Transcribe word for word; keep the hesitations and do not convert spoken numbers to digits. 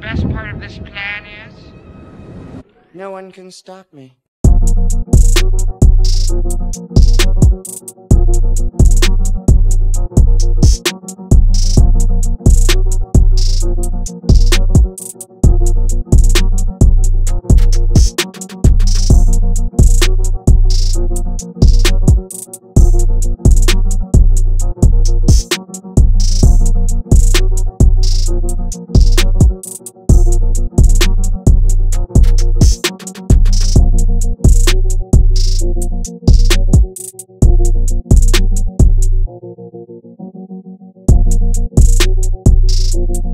the best part of this plan is? No one can stop me.